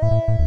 Bye.